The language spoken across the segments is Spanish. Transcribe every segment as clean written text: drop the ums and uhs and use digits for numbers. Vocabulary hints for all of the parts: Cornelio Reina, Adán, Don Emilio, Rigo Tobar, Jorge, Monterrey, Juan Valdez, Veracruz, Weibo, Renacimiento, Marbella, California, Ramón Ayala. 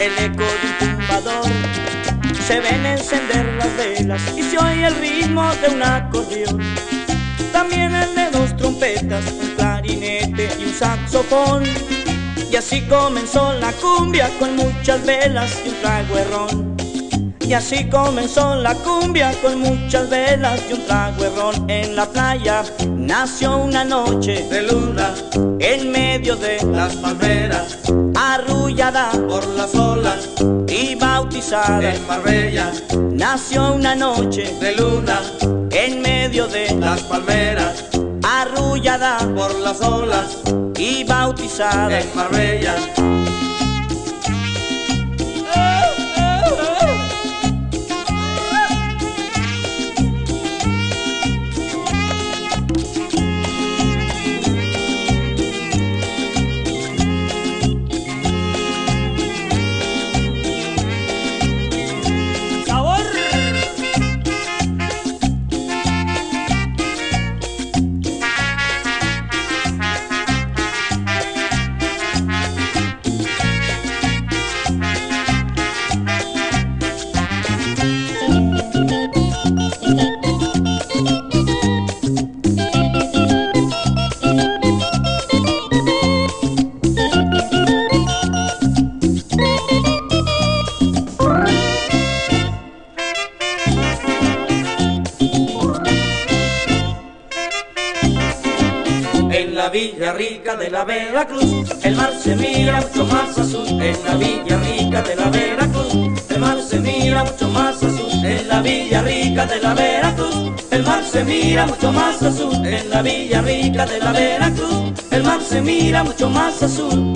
el eco de un tumbador, se ven encender las velas y se oye el ritmo de un acordeón. También el de dos trompetas, un clarinete y un saxofón. Y así comenzó la cumbia con muchas velas y un trago de ron. Y así comenzó la cumbia con muchas velas y un trago de ron. En la playa nació una noche de luna, en medio de las palmeras, arrullada por las olas y bautizada en Marbella. Nació una noche de luna, en medio de las palmeras, arrullada por las olas y bautizada en Marbella. Rica de la Veracruz, el mar se mira mucho más azul. En la Villa Rica de la Veracruz, el mar se mira mucho más azul. En la Villa Rica de la Veracruz, el mar se mira mucho más azul. En la Villa Rica de la Veracruz, el mar se mira mucho más azul.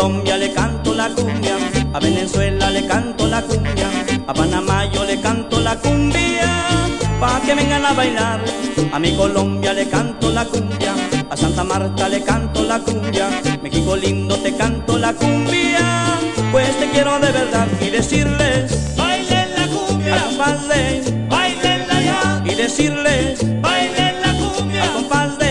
Colombia le canto la cumbia, a Venezuela le canto la cumbia, a Panamá yo le canto la cumbia, pa' que vengan a bailar. A mi Colombia le canto la cumbia, a Santa Marta le canto la cumbia, México lindo te canto la cumbia, pues te quiero de verdad y decirles, bailen la cumbia, a compás de, bailenla ya, y decirles, bailen la cumbia, a compás de.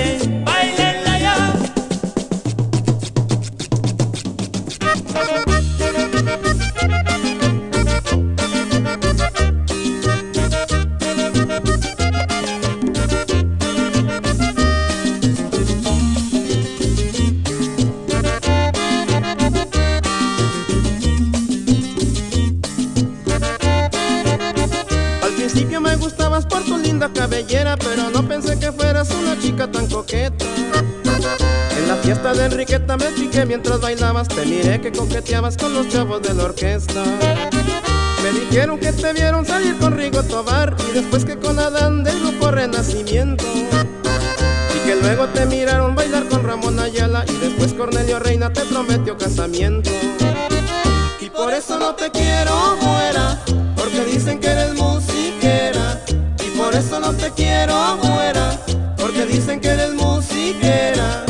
Pero no pensé que fueras una chica tan coqueta. En la fiesta de Enriqueta me piqué mientras bailabas. Te miré que coqueteabas con los chavos de la orquesta. Me dijeron que te vieron salir con Rigo Tobar y después que con Adán del grupo Renacimiento, y que luego te miraron bailar con Ramón Ayala y después Cornelio Reina te prometió casamiento. Y por eso no te quiero fuera, porque dicen que eres musiquera. Por eso no te quiero fuera, porque dicen que eres musiquera.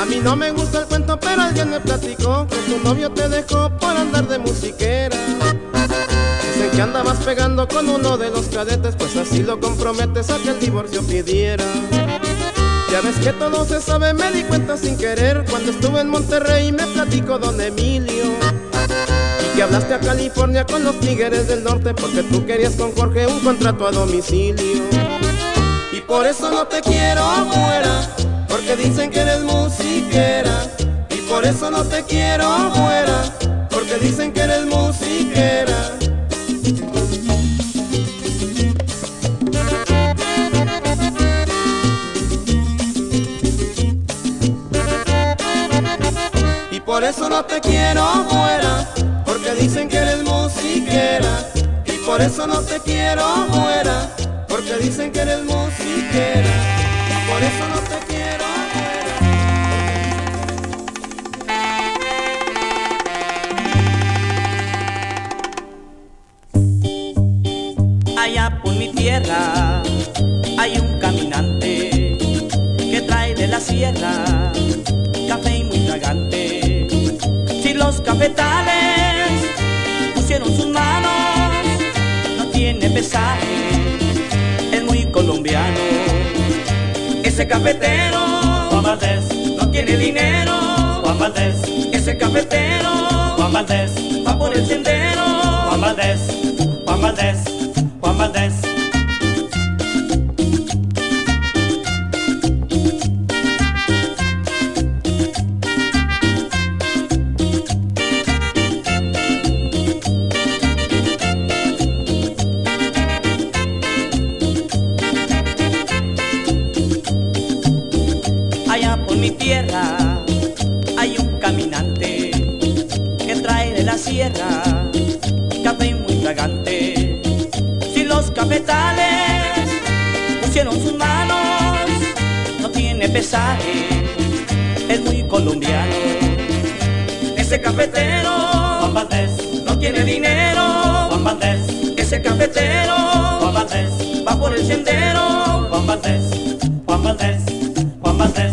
A mí no me gusta el cuento, pero alguien me platicó que tu novio te dejó por andar de musiquera. Dicen que andabas pegando con uno de los cadetes, pues así lo comprometes a que el divorcio pidiera. Ya ves que todo se sabe, me di cuenta sin querer cuando estuve en Monterrey y me platicó Don Emilio, y que hablaste a California con los tigres del norte porque tú querías con Jorge un contrato a domicilio. Y por eso no te quiero fuera, porque dicen que eres musiquera. Y por eso no te quiero fuera, porque dicen que eres musiquera. Y por eso no te quiero fuera, porque dicen que eres musiquera. Y por eso no te quiero fuera, porque dicen que eres musiquera. Y por eso no te quiero. Allá por mi tierra hay un caminante que trae de la sierra café muy fragante. Si los cafetales pusieron sus manos, no tiene pesares, es muy colombiano. Ese cafetero, Juan Valdez, no tiene dinero, Juan Valdez. Ese cafetero, Juan Valdez, va por el sendero, Juan Valdez, Juan Valdez, Juan Valdez. Allá por mi tierra hay un caminante que trae de la sierra café muy fragante. Cafetales pusieron sus manos, no tiene pesaje, es muy colombiano. Ese cafetero, Juan Valdez, no tiene dinero, Juan Valdez. Ese cafetero, Juan Valdez, va por el sendero, Juan Valdez, Juan Valdez, Juan Valdez.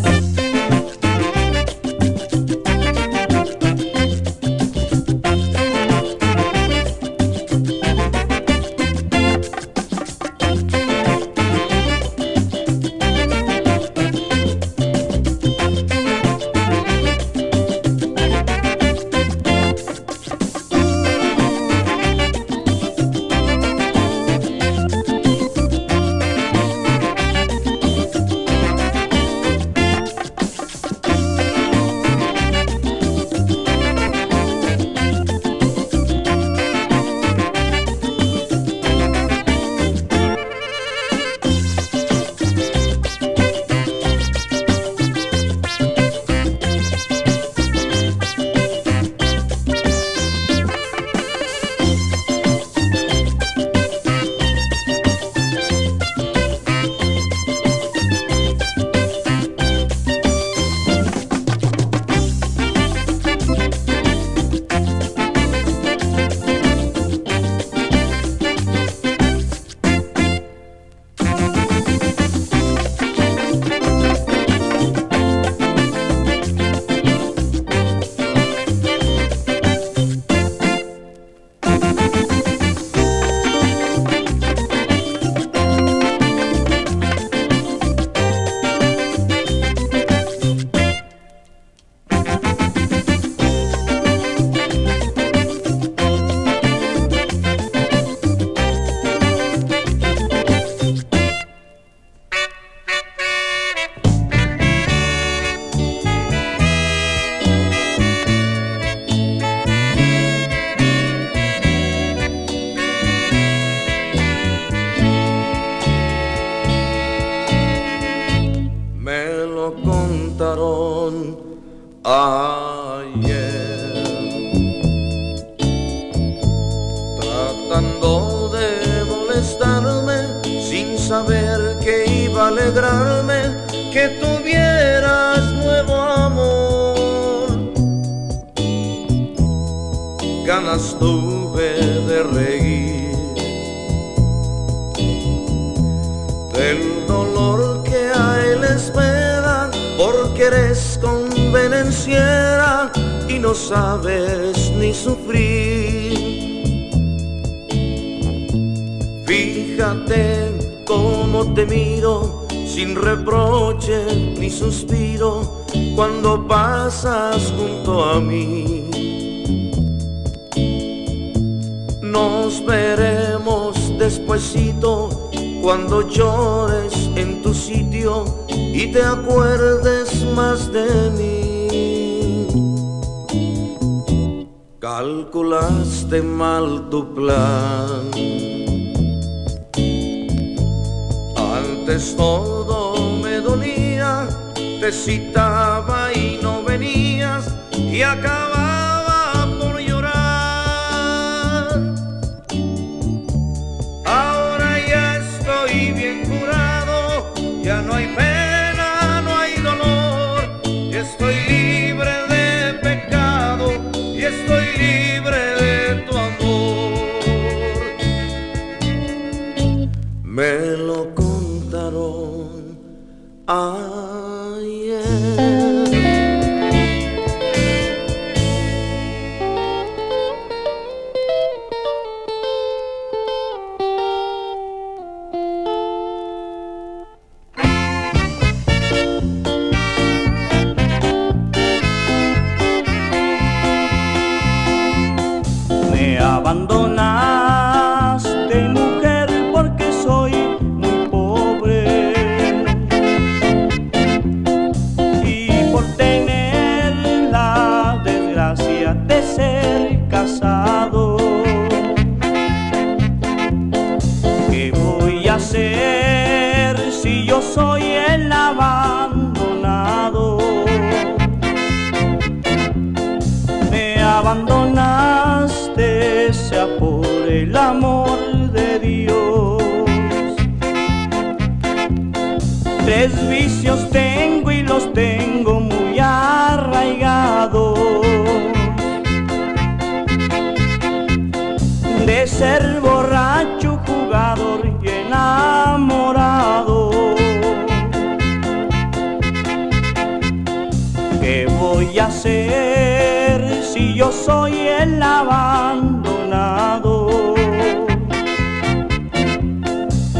ayer, tratando de molestarme sin saber que iba a alegrarme que tuvieras nuevo amor. Ganas tuve de reír del dolor que a él espera, porque eres convenenciera y no sabes ni sufrir. Fíjate cómo te miro, sin reproche ni suspiro, cuando pasas junto a mí. Nos veremos despuesito, cuando llores en tu sitio y te acuerdes más de mí. Calculaste mal tu plan, antes todo me dolía, te citaba y no venías y acababa por llorar. Ahora ya estoy bien curado, ya no hay pena, no hay dolor, y estoy libre de pecado y estoy libre de tu amor. Me lo contaron ayer. Me abandonaste, mujer, porque soy muy pobre y por tener la desgracia de ser casado. ¿Qué voy a hacer si yo soy el abandonado? Me abandonaste, sea por el amor de Dios. Tres vicios tengo y los tengo muy arraigados: de ser borracho, jugador y enamorado. ¿Qué voy a hacer si yo soy el abandonado?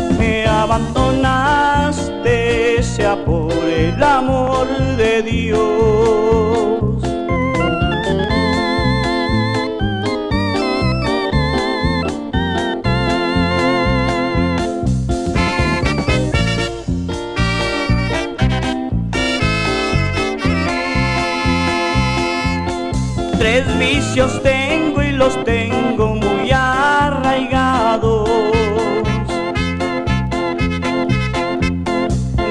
Me abandonaste, sea por el amor de Dios. Tres vicios tengo y los tengo muy arraigados: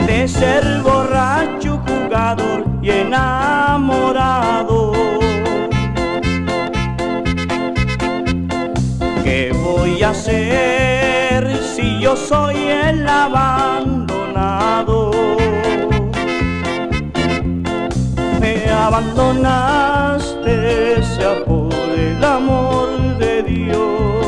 de ser borracho, jugador y enamorado. ¿Qué voy a hacer si yo soy el abandonado? Me abandonaste, sea por el amor de Dios.